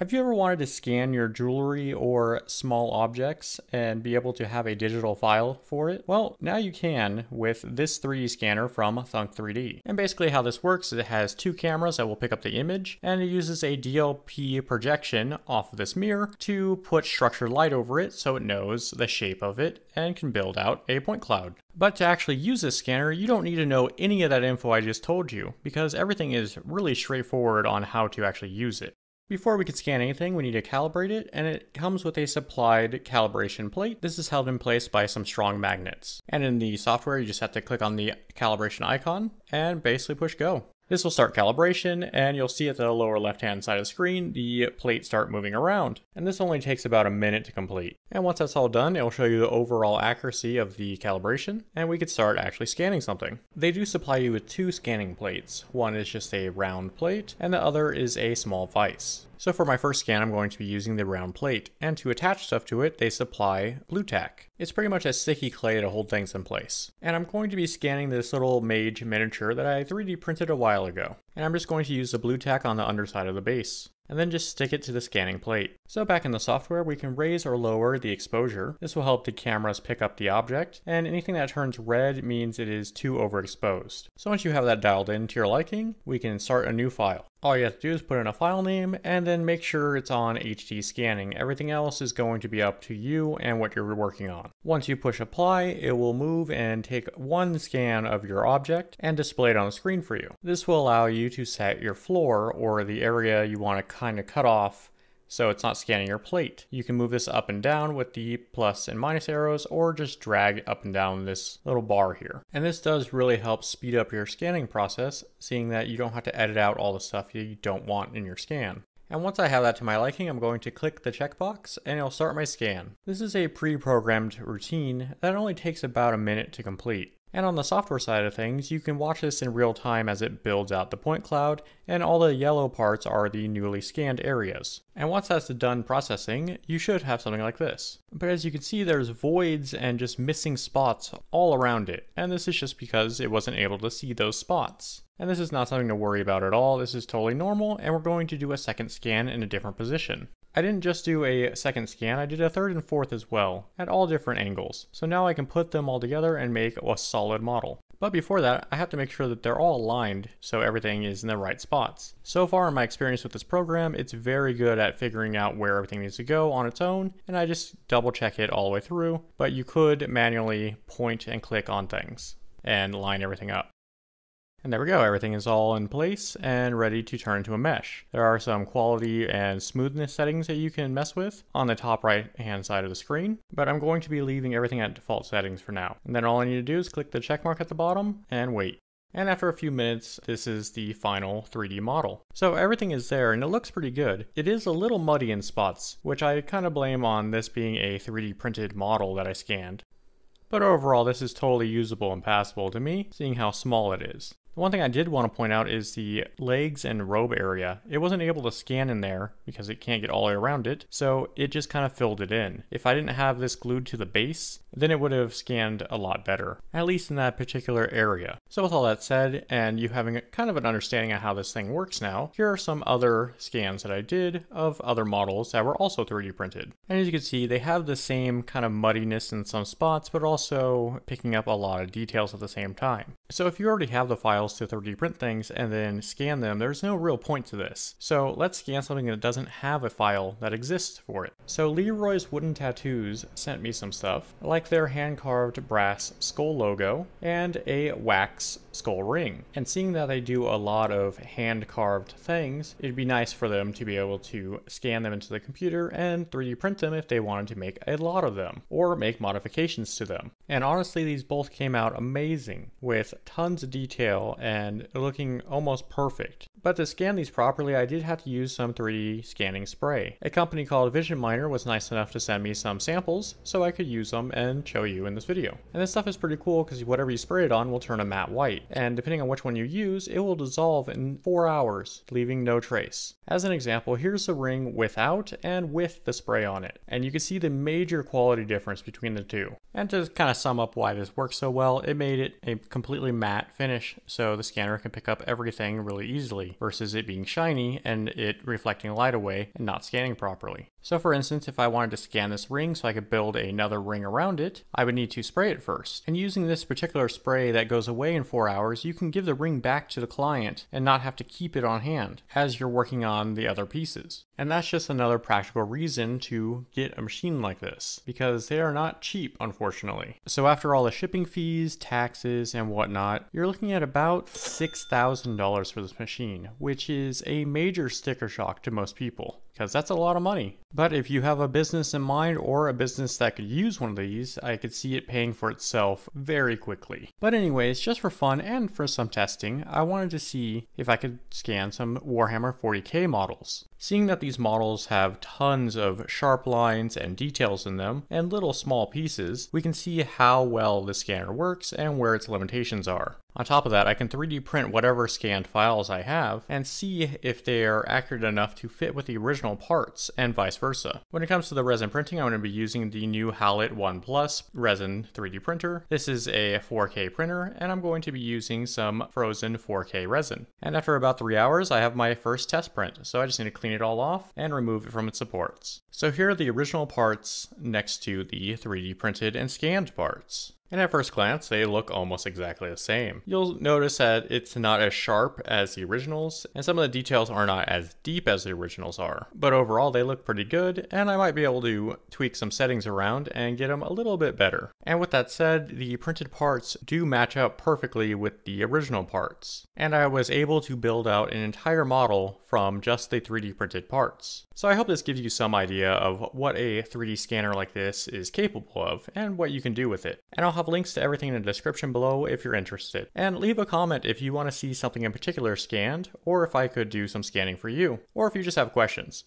Have you ever wanted to scan your jewelry or small objects and be able to have a digital file for it? Well, now you can with this 3D scanner from Thunk3D. And basically how this works is it has two cameras that will pick up the image, and it uses a DLP projection off of this mirror to put structured light over it so it knows the shape of it and can build out a point cloud. But to actually use this scanner, you don't need to know any of that info I just told you, because everything is really straightforward on how to actually use it. Before we can scan anything, we need to calibrate it, and it comes with a supplied calibration plate. This is held in place by some strong magnets. And in the software, you just have to click on the calibration icon and basically push go. This will start calibration, and you'll see at the lower left-hand side of the screen, the plates start moving around. And this only takes about a minute to complete. And once that's all done, it will show you the overall accuracy of the calibration, and we could start actually scanning something. They do supply you with two scanning plates. One is just a round plate, and the other is a small vise. So for my first scan, I'm going to be using the round plate, and to attach stuff to it, they supply blue tack. It's pretty much a sticky clay to hold things in place. And I'm going to be scanning this little mage miniature that I 3D printed a while ago. And I'm just going to use the blue tack on the underside of the base, and then just stick it to the scanning plate. So back in the software, we can raise or lower the exposure. This will help the cameras pick up the object, and anything that turns red means it is too overexposed. So once you have that dialed in to your liking, we can start a new file. All you have to do is put in a file name and then make sure it's on HD scanning. Everything else is going to be up to you and what you're working on. Once you push apply, it will move and take one scan of your object and display it on the screen for you. This will allow you to set your floor or the area you want to kind of cut off so it's not scanning your plate. You can move this up and down with the plus and minus arrows, or just drag up and down this little bar here. And this does really help speed up your scanning process, seeing that you don't have to edit out all the stuff you don't want in your scan. And once I have that to my liking, I'm going to click the checkbox and it'll start my scan. This is a pre-programmed routine that only takes about a minute to complete. And on the software side of things, you can watch this in real time as it builds out the point cloud, and all the yellow parts are the newly scanned areas. And once that's done processing, you should have something like this. But as you can see, there's voids and just missing spots all around it, and this is just because it wasn't able to see those spots. And this is not something to worry about at all. This is totally normal, and we're going to do a second scan in a different position. I didn't just do a second scan, I did a third and fourth as well, at all different angles. So now I can put them all together and make a solid model. But before that, I have to make sure that they're all aligned so everything is in the right spots. So far in my experience with this program, it's very good at figuring out where everything needs to go on its own, and I just double check it all the way through, but you could manually point and click on things and line everything up. And there we go, everything is all in place and ready to turn into a mesh. There are some quality and smoothness settings that you can mess with on the top right hand side of the screen, but I'm going to be leaving everything at default settings for now. And then all I need to do is click the check mark at the bottom and wait. And after a few minutes, this is the final 3D model. So everything is there and it looks pretty good. It is a little muddy in spots, which I kind of blame on this being a 3D printed model that I scanned. But overall, this is totally usable and passable to me, seeing how small it is. The one thing I did want to point out is the legs and robe area. It wasn't able to scan in there because it can't get all the way around it, so it just kind of filled it in. If I didn't have this glued to the base, then it would have scanned a lot better, at least in that particular area. So with all that said, and you having kind of an understanding of how this thing works now, here are some other scans that I did of other models that were also 3D printed. And as you can see, they have the same kind of muddiness in some spots, but also picking up a lot of details at the same time. So if you already have the files to 3D print things and then scan them, there's no real point to this. So let's scan something that doesn't have a file that exists for it. So Leroy's Wooden Tattoos sent me some stuff, like their hand-carved brass skull logo and a wax skull ring. And seeing that they do a lot of hand-carved things, it'd be nice for them to be able to scan them into the computer and 3D print them if they wanted to make a lot of them, or make modifications to them. And honestly, these both came out amazing, with tons of detail and looking almost perfect. But to scan these properly, I did have to use some 3D scanning spray. A company called Vision Miner was nice enough to send me some samples so I could use them and show you in this video. And this stuff is pretty cool because whatever you spray it on will turn a matte white, and depending on which one you use, it will dissolve in 4 hours, leaving no trace. As an example, here's the ring without and with the spray on it, and you can see the major quality difference between the two. And to kind of sum up why this works so well, it made it a completely matte finish so the scanner can pick up everything really easily. properly, versus it being shiny and it reflecting light away and not scanning properly. So for instance, if I wanted to scan this ring so I could build another ring around it, I would need to spray it first. And using this particular spray that goes away in 4 hours, you can give the ring back to the client and not have to keep it on hand as you're working on the other pieces. And that's just another practical reason to get a machine like this, because they are not cheap, unfortunately. So after all the shipping fees, taxes, and whatnot, you're looking at about $6,000 for this machine, which is a major sticker shock to most people, because that's a lot of money. But if you have a business in mind or a business that could use one of these, I could see it paying for itself very quickly. But anyways, just for fun and for some testing, I wanted to see if I could scan some Warhammer 40k models. Seeing that these models have tons of sharp lines and details in them, and little small pieces, we can see how well the scanner works and where its limitations are. On top of that, I can 3D print whatever scanned files I have and see if they are accurate enough to fit with the original parts and vice versa. When it comes to the resin printing, I'm going to be using the new Halot One Plus resin 3D printer. This is a 4K printer, and I'm going to be using some frozen 4K resin. And after about 3 hours, I have my first test print, so I just need to clean it all off and remove it from its supports. So here are the original parts next to the 3D printed and scanned parts. And at first glance, they look almost exactly the same. You'll notice that it's not as sharp as the originals, and some of the details are not as deep as the originals are. But overall, they look pretty good, and I might be able to tweak some settings around and get them a little bit better. And with that said, the printed parts do match up perfectly with the original parts. And I was able to build out an entire model from just the 3D printed parts. So I hope this gives you some idea of what a 3D scanner like this is capable of and what you can do with it. And I'll have links to everything in the description below if you're interested. And leave a comment if you want to see something in particular scanned, or if I could do some scanning for you, or if you just have questions.